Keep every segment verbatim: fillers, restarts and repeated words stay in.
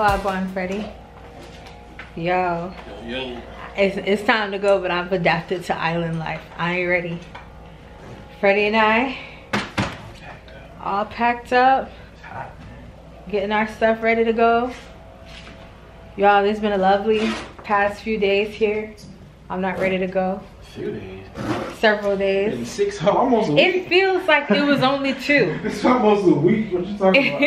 vlog on, Freddie? Yo. Yo. It's, it's time to go, but I've adapted to island life. I ain't ready. Freddie and I, all packed up, getting our stuff ready to go. Y'all, it's been a lovely past few days here. I'm not ready to go. A few days. Several days. In six, almost a week. It feels like it was only two. It's almost a week. What you talking about?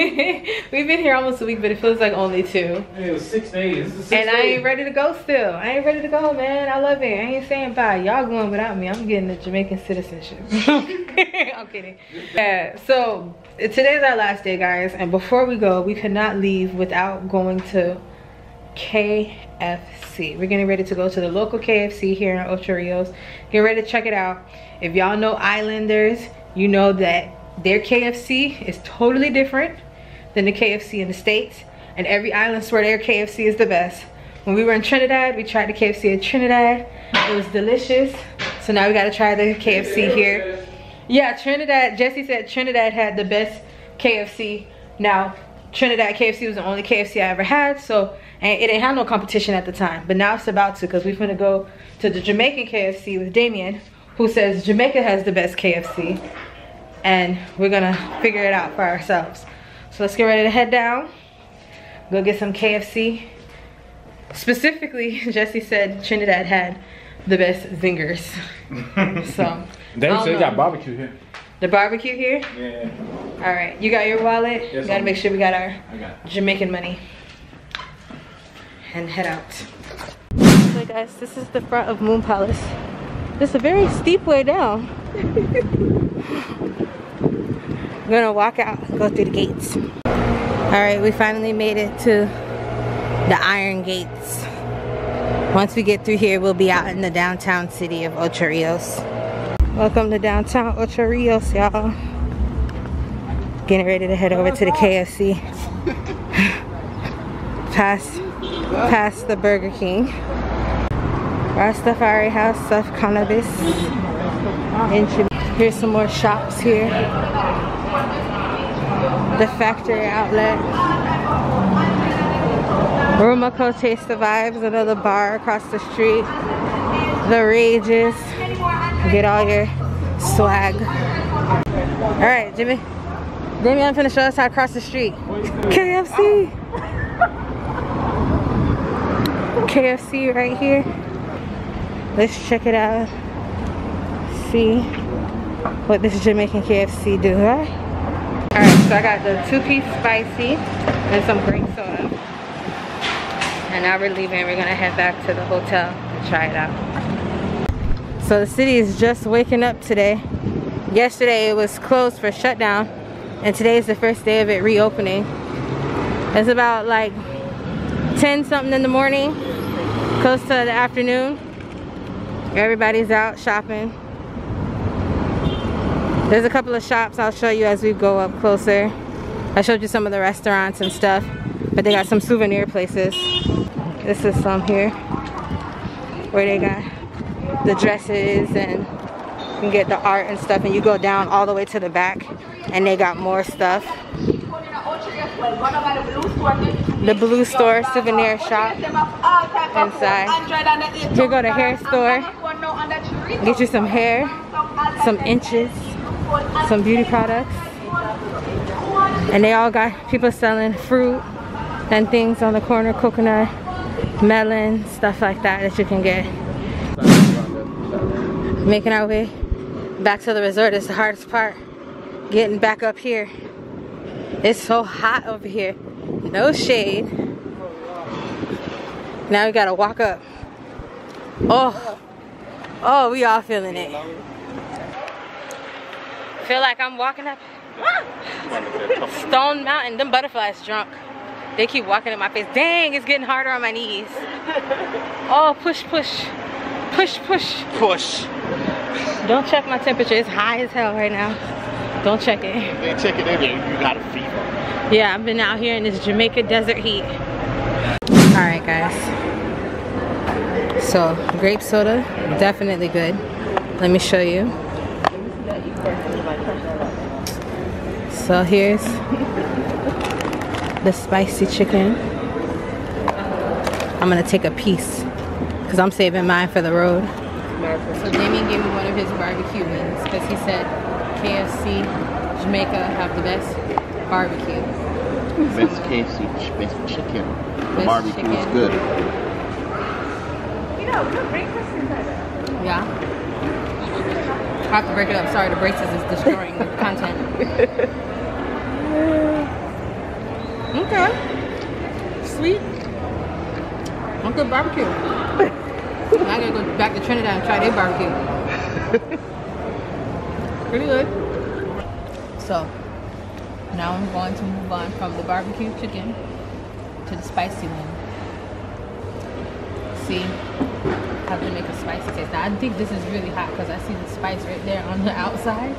We've been here almost a week, but it feels like only two. Yeah, it was six days. It's six and days. I ain't ready to go still. I ain't ready to go, man. I love it. I ain't saying bye. Y'all going without me. I'm getting the Jamaican citizenship. I'm kidding. Yeah, so today's our last day, guys. And before we go, we could not leave without going to K F C. We're getting ready to go to the local K F C here in Ocho Rios. Get ready to check it out. If y'all know Islanders, you know that their K F C is totally different than the K F C in the States. And every island swear their K F C is the best. When we were in Trinidad, we tried the K F C in Trinidad. It was delicious. So now we gotta try the K F C here. Yeah, Trinidad, Jesse said Trinidad had the best K F C. Now, Trinidad K F C was the only K F C I ever had, so and it didn't have no competition at the time, but now it's about to, because we're gonna go to the Jamaican K F C with Damien, who says Jamaica has the best K F C, and we're gonna figure it out for ourselves. So let's get ready to head down, go get some K F C. Specifically, Jesse said Trinidad had the best zingers. So they still got barbecue here. The barbecue here? Yeah. All right, you got your wallet? Yes, we gotta make sure we got our got Jamaican money. And head out. So guys, this is the front of Moon Palace. It's a very steep way down. We're gonna walk out, go through the gates. All right, we finally made it to the Iron Gates. Once we get through here, we'll be out in the downtown city of Ocho Rios. Welcome to downtown Ocho Rios, y'all. Getting ready to head over to the K F C. past, past the Burger King. Rastafari House, Stuff Cannabis. And here's some more shops here. The Factory Outlet. Rumaco Taste the Vibes, another bar across the street. The Rages. Get all your swag. All right, Jimmy. Jimmy, I'm finna show us how to cross the street. K F C. K F C right here. Let's check it out. See what this Jamaican K F C do, right? All right, so I got the two-piece spicy and some grape soda. And now we're leaving. We're gonna head back to the hotel and try it out. So the city is just waking up today. Yesterday it was closed for shutdown, and today is the first day of it reopening. It's about like ten something in the morning, close to the afternoon. Everybody's out shopping. There's a couple of shops I'll show you as we go up closer. I showed you some of the restaurants and stuff, but they got some souvenir places. This is some here where they got the dresses, and you can get the art and stuff, and you go down all the way to the back and they got more stuff. The blue store, souvenir shop inside. Here, go to hair store, get you some hair, some inches, some beauty products, and they all got people selling fruit and things on the corner, coconut, melon, stuff like that that you can get. Making our way back to the resort is the hardest part. Getting back up here. It's so hot over here. No shade. Now we gotta walk up. Oh, oh, we all feeling it. Feel like I'm walking up Stone Mountain. Them butterflies drunk. They keep walking in my face. Dang, it's getting harder on my knees. Oh, push, push. Push, push. Push. Don't check my temperature. It's high as hell right now. Don't check it. If they check it every day, you got a fever. Yeah, I've been out here in this Jamaica desert heat. Alright, guys. So, grape soda, definitely good. Let me show you. So, here's the spicy chicken. I'm gonna take a piece because I'm saving mine for the road. So Damien gave me one of his barbecue wings because he said K F C Jamaica have the best barbecue. Best K F C, best chicken. The best barbecue chicken. Is good. You know, good breakfast is better. Yeah. I have to break it up. Sorry, the braces is destroying the content. Okay. Sweet. I'm good barbecue. Now I gotta go back to Trinidad and try their barbecue. Pretty good. So, now I'm going to move on from the barbecue chicken to the spicy one. See? Have to make a spicy taste. Now, I think this is really hot because I see the spice right there on the outside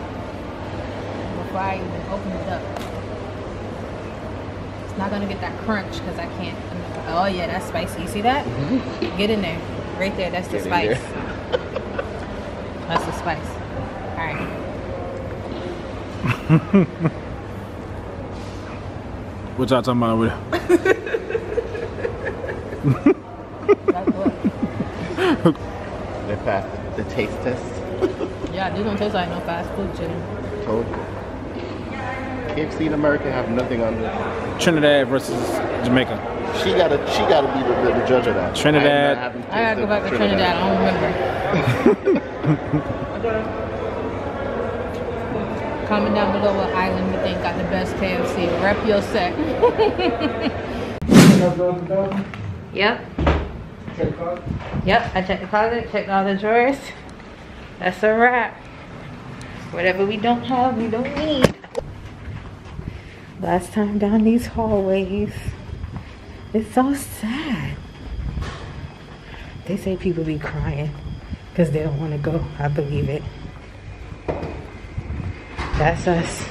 before I even open it up. It's not gonna get that crunch because I can't. Oh yeah, that's spicy. You see that? Get in there. Right there, that's the get spice. That's the spice. Alright. What y'all talking about over there? They passed the taste test. Yeah, they don't taste like no fast food, chicken. Totally. K F C in America have nothing on this. Trinidad versus Jamaica. She gotta, she gotta be the, the, the judge of that. Trinidad. I, I gotta go back to Trinidad. I don't remember. Comment down below what island you think got the best K F C. Rep your set. Yep. Yep, I checked the closet, checked all the drawers. That's a wrap. Whatever we don't have, we don't need. Last time down these hallways, it's so sad. They say people be crying because they don't want to go. I believe it. That's us.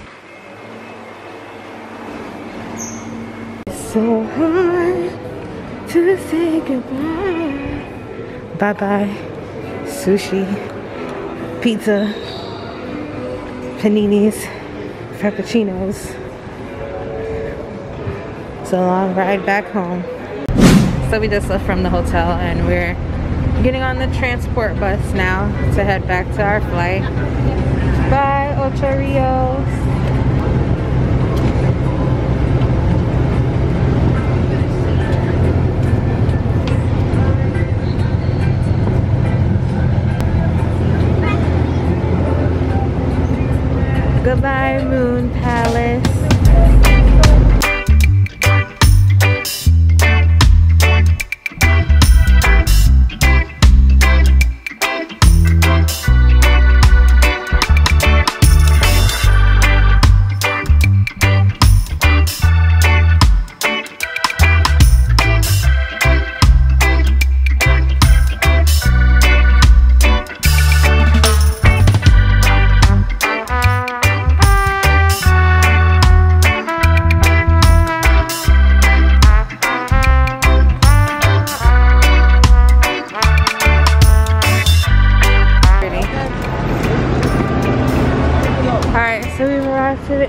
It's so hard to say goodbye. Bye bye. Sushi, pizza, paninis, frappuccinos. It's a long ride back home. So we just left from the hotel and we're getting on the transport bus now to head back to our flight. Bye, Ocho Rios. Goodbye, Moon Palace.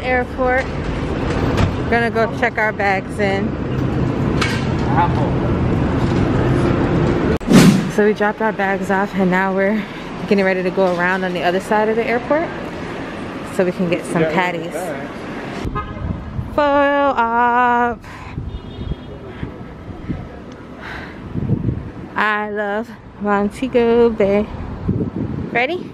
Airport. We're gonna go check our bags in. Apple. So we dropped our bags off and now we're getting ready to go around on the other side of the airport so we can get some patties. Full up. I love Montego Bay. Ready?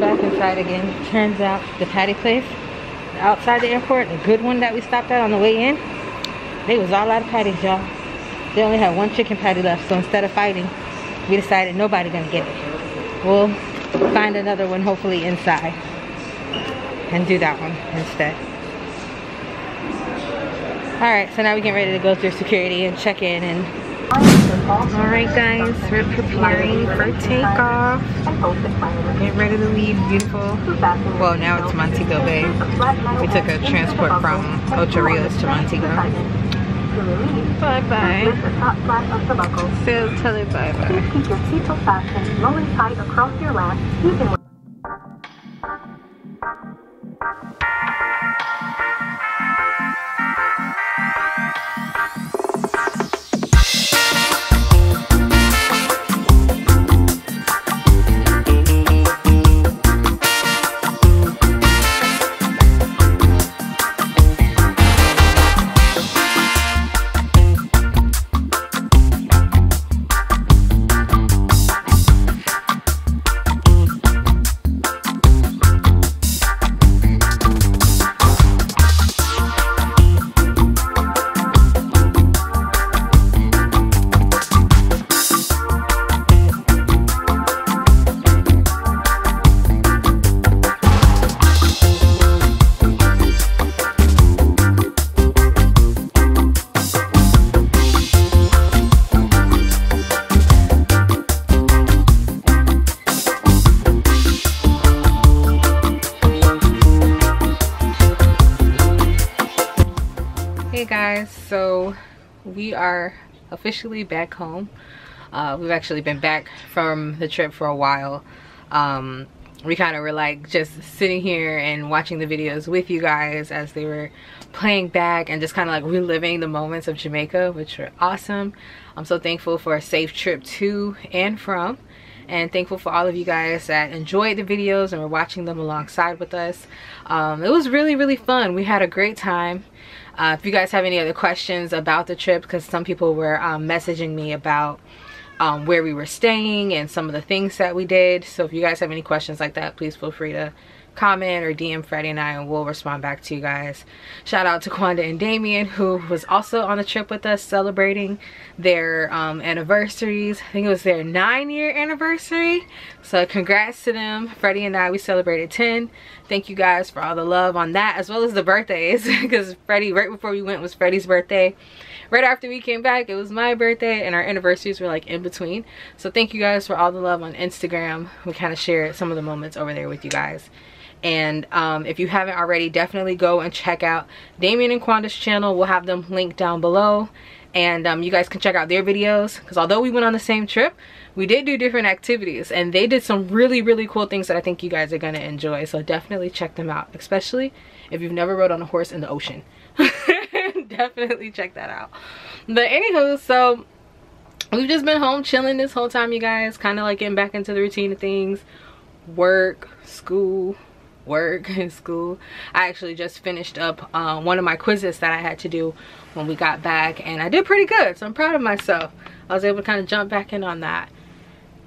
Back inside again. Turns out the patty place outside the airport, the good one that we stopped at on the way in, they was all out of patties, y'all. They only had one chicken patty left, so instead of fighting, we decided nobody gonna get it. We'll find another one hopefully inside and do that one instead. All right, so now we get ready to go through security and check in and. Alright guys, we're preparing for takeoff. Getting ready to leave beautiful. Well, now it's Montego Bay. We took a transport from Ocho Rios to Montego. Bye bye. Still tell it bye bye. Hey guys, so we are officially back home. Uh, we've actually been back from the trip for a while. Um, we kind of were like just sitting here and watching the videos with you guys as they were playing back and just kind of like reliving the moments of Jamaica, which were awesome. I'm so thankful for a safe trip to and from, and thankful for all of you guys that enjoyed the videos and were watching them alongside with us. Um, it was really, really fun. We had a great time. Uh, if you guys have any other questions about the trip, because some people were um, messaging me about um, where we were staying and some of the things that we did. So if you guys have any questions like that, please feel free to comment or D M Freddie and I, and we'll respond back to you guys. Shout out to Quanda and Damien, who was also on the trip with us celebrating their um, anniversaries. I think it was their nine year anniversary. So congrats to them. Freddie and I, we celebrated ten. Thank you guys for all the love on that, as well as the birthdays, because Freddie, right before we went, was Freddie's birthday. Right after we came back, it was my birthday, and our anniversaries were like in between. So thank you guys for all the love on Instagram. We kind of shared some of the moments over there with you guys. And um, if you haven't already, definitely go and check out Damien and Quanda's channel. We'll have them linked down below. And um, you guys can check out their videos, because although we went on the same trip, we did do different activities, and they did some really, really cool things that I think you guys are going to enjoy. So definitely check them out, especially if you've never rode on a horse in the ocean. Definitely check that out. But anywho, so we've just been home chilling this whole time, you guys, kind of like getting back into the routine of things. Work, school, work and school. I actually just finished up uh, one of my quizzes that I had to do when we got back, and I did pretty good, so I'm proud of myself. I was able to kind of jump back in on that,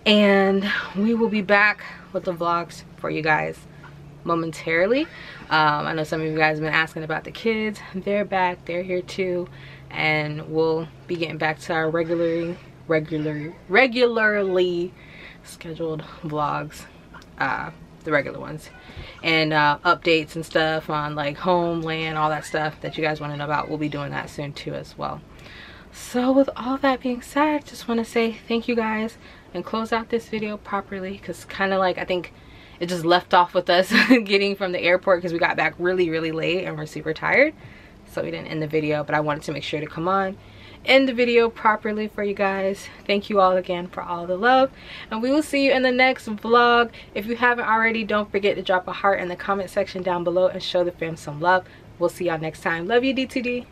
and we will be back with the vlogs for you guys momentarily. um, I know some of you guys have been asking about the kids. They're back, they're here too, and we'll be getting back to our regularly regular regularly scheduled vlogs, uh, the regular ones, and uh, updates and stuff on like home, land, all that stuff that you guys want to know about. We'll be doing that soon too as well. So with all that being said, just want to say thank you guys and close out this video properly, because kind of like I think it just left off with us getting from the airport, because we got back really, really late and we're super tired, so we didn't end the video, but I wanted to make sure to come on end the video properly for you guys. Thank you all again for all the love, and we will see you in the next vlog. If you haven't already, don't forget to drop a heart in the comment section down below and show the fam some love. We'll see y'all next time. Love you, D T D.